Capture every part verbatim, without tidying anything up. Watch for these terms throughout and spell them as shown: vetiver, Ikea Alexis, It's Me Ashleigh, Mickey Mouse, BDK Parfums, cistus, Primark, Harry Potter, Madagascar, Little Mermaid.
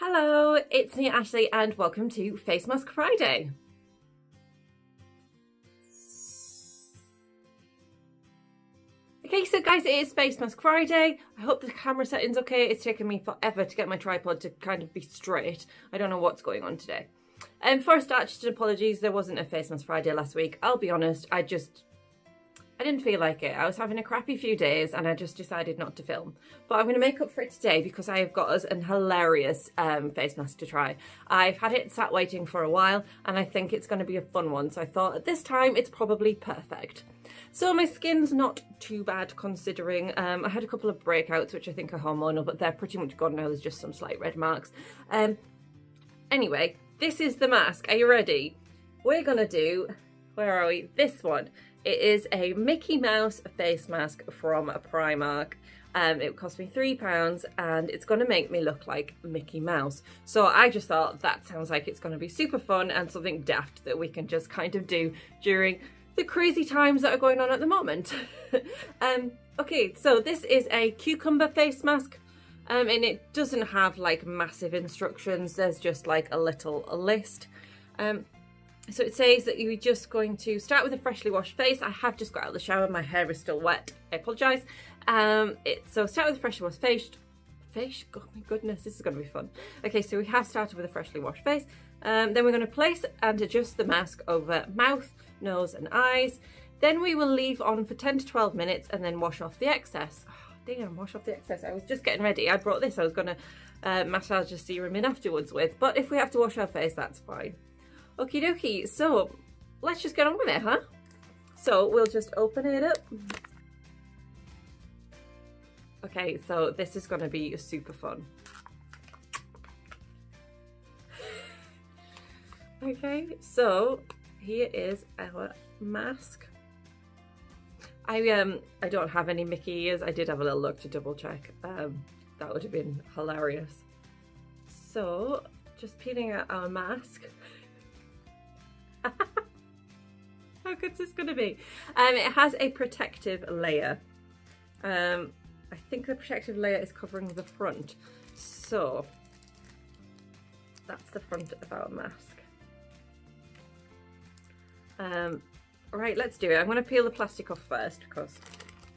Hello, it's me Ashley and welcome to Face Mask Friday. Okay, so guys, it is Face Mask Friday. I hope the camera setting's okay. It's taken me forever to get my tripod to kind of be straight. I don't know what's going on today. And um, for a start, just apologies, there wasn't a Face Mask Friday last week. I'll be honest, I just... I didn't feel like it. I was having a crappy few days and I just decided not to film. But I'm going to make up for it today because I have got us an hilarious um, face mask to try. I've had it sat waiting for a while and I think it's going to be a fun one. So I thought at this time it's probably perfect. So my skin's not too bad considering. Um, I had a couple of breakouts which I think are hormonal, but they're pretty much gone now. There's just some slight red marks. Um, anyway, this is the mask. Are you ready? We're going to do, where are we? This one. It is a Mickey Mouse face mask from Primark. Um, it cost me three pounds and it's going to make me look like Mickey Mouse. So I just thought that sounds like it's going to be super fun and something daft that we can just kind of do during the crazy times that are going on at the moment. um, okay, so this is a cucumber face mask um, and it doesn't have like massive instructions. There's just like a little list. Um, So it says that you're just going to start with a freshly washed face. I have just got out of the shower. My hair is still wet. I apologise. Um, so start with a freshly washed face. Face? Oh my goodness, this is going to be fun. Okay, so we have started with a freshly washed face. Um, then we're going to place and adjust the mask over mouth, nose and eyes. Then we will leave on for ten to twelve minutes and then wash off the excess. Oh, damn, wash off the excess. I was just getting ready. I brought this. I was going to uh, massage the serum in afterwards with. But if we have to wash our face, that's fine. Okie dokie, so let's just get on with it, huh? So we'll just open it up. Okay, so this is gonna be super fun. Okay, so here is our mask. I um I don't have any Mickey ears. I did have a little look to double check. Um, that would have been hilarious. So just peeling out our mask. How good is this going to be? Um, it has a protective layer. Um, I think the protective layer is covering the front. So that's the front of our mask. Um, right, let's do it. I'm going to peel the plastic off first because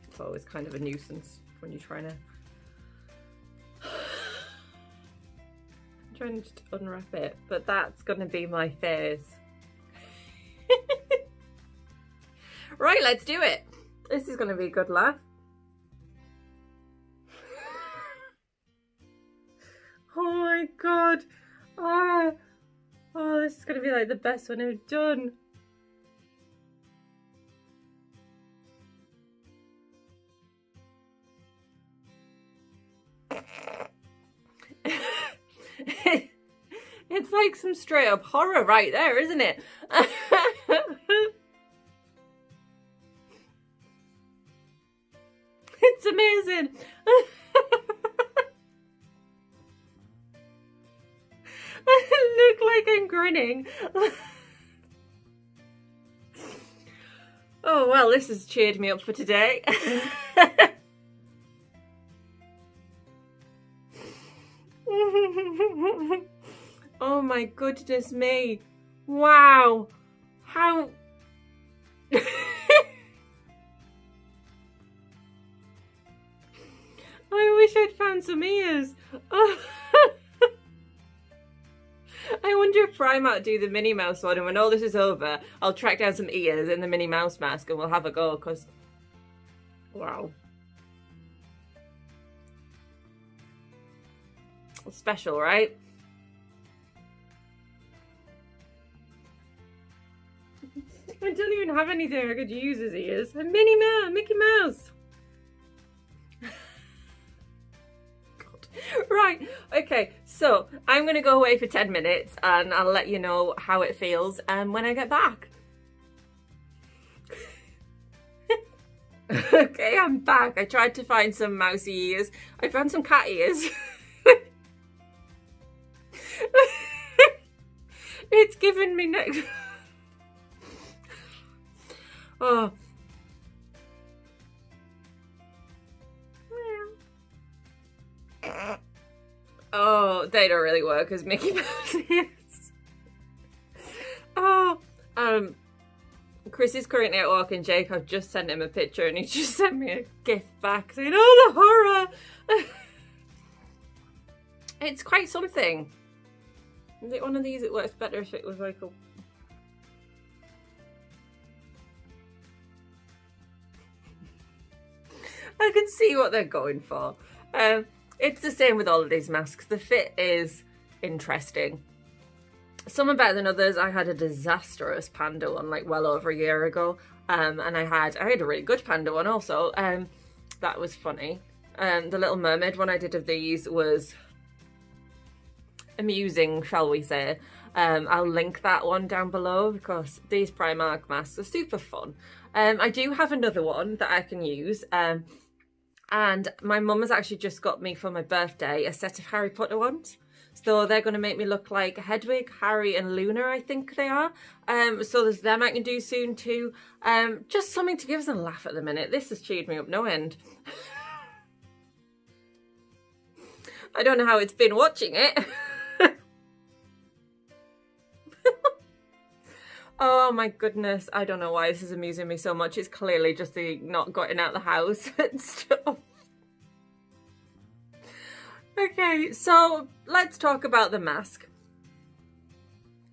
it's always kind of a nuisance when you're trying to I'm trying to just unwrap it, but that's going to be my face. Right, let's do it. This is going to be a good laugh. Oh my god. Oh. Oh, this is going to be like the best one I've done. It's like some straight up horror right there, isn't it? It's amazing. I look like I'm grinning. Oh, well, this has cheered me up for today. Oh my goodness me. Wow. How... I wish I'd found some ears. Oh. I wonder if Primark do the Minnie Mouse one, and when all this is over, I'll track down some ears in the Minnie Mouse mask and we'll have a go, because... Wow. It's special, right? I don't even have anything I could use as ears. A Minnie Mouse, Mickey Mouse. God. Right, okay, so I'm gonna go away for ten minutes and I'll let you know how it feels um, when I get back. Okay, I'm back. I tried to find some mousey ears. I found some cat ears. It's given me next. Oh. Oh, they don't really work as Mickey Mouse is. Oh, um, Chris is currently at work and Jake, I've just sent him a picture and he just sent me a gif back saying, oh, the horror. It's quite something. Is it one of these that works better if it was like a... I can see what they're going for. Um, it's the same with all of these masks. The fit is interesting. Some are better than others. I had a disastrous panda one like well over a year ago. Um, and I had I had a really good panda one also. Um, that was funny. Um, the Little Mermaid one I did of these was amusing, shall we say. Um, I'll link that one down below because these Primark masks are super fun. Um, I do have another one that I can use. Um, and my mum has actually just got me for my birthday a set of Harry Potter ones. So they're going to make me look like Hedwig, Harry and Luna, I think they are. Um, so there's them I can do soon too. Um, just something to give us a laugh at the minute. This has cheered me up no end. I don't know how it's been watching it. Oh my goodness, I don't know why this is amusing me so much. It's clearly just the not getting out the house and stuff. Okay, so let's talk about the mask.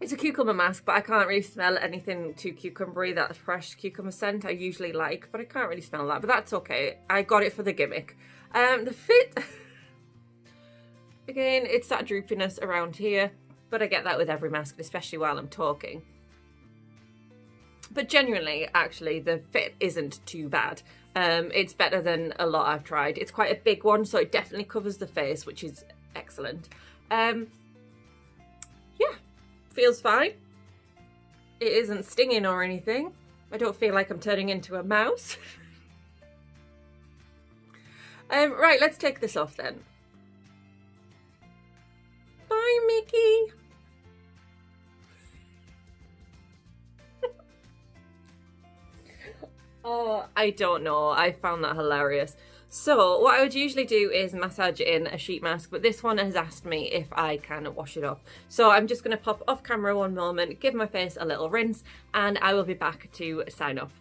It's a cucumber mask, but I can't really smell anything too cucumbery, that fresh cucumber scent I usually like, but I can't really smell that, but that's okay. I got it for the gimmick. Um, the fit, again, it's that droopiness around here, but I get that with every mask, especially while I'm talking. But genuinely, actually, the fit isn't too bad. Um, it's better than a lot I've tried. It's quite a big one, so it definitely covers the face, which is excellent. Um, yeah, feels fine. It isn't stinging or anything. I don't feel like I'm turning into a mouse. um, right, let's take this off then. Bye, Mickey. Oh, I don't know. I found that hilarious. So what I would usually do is massage in a sheet mask, but this one has asked me if I can wash it off. So I'm just going to pop off camera one moment, give my face a little rinse, and I will be back to sign off.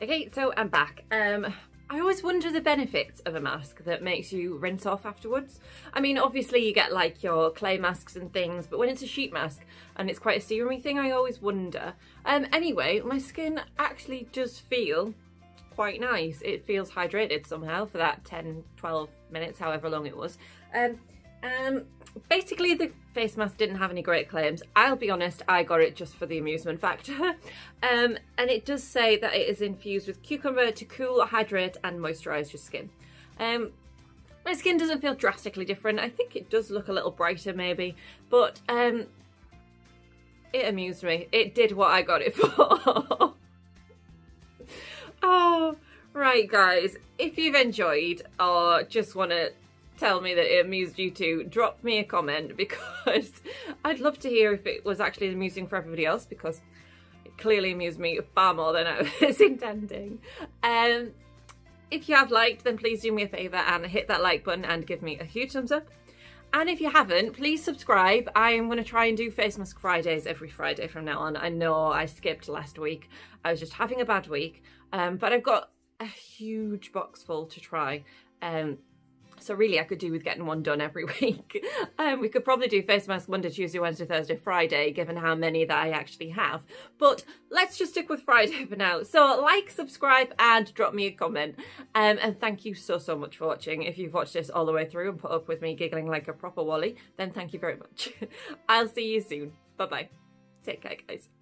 Okay, so I'm back. Um, I always wonder the benefits of a mask that makes you rinse off afterwards. I mean, obviously you get like your clay masks and things, but when it's a sheet mask and it's quite a serum-y thing, I always wonder. Um, anyway, my skin actually does feel quite nice. It feels hydrated somehow for that ten, twelve minutes, however long it was. Um, um, basically the face mask didn't have any great claims. I'll be honest, I got it just for the amusement factor. um, and it does say that it is infused with cucumber to cool, hydrate and moisturise your skin. Um, my skin doesn't feel drastically different. I think it does look a little brighter maybe, but um, it amused me. It did what I got it for. Oh, right guys, if you've enjoyed or just want to tell me that it amused you too, drop me a comment because I'd love to hear if it was actually amusing for everybody else, because it clearly amused me far more than I was intending. Um, if you have liked, then please do me a favour and hit that like button and give me a huge thumbs up. And if you haven't, please subscribe. I am going to try and do Face Mask Fridays every Friday from now on. I know I skipped last week. I was just having a bad week. Um, but I've got a huge box full to try. Um, so really I could do with getting one done every week. um, we could probably do Face Mask Monday, Tuesday, Wednesday, Thursday, Friday, given how many that I actually have. But let's just stick with Friday for now. So like, subscribe and drop me a comment. Um, and thank you so, so much for watching. If you've watched this all the way through and put up with me giggling like a proper Wally, then thank you very much. I'll see you soon. Bye-bye. Take care, guys.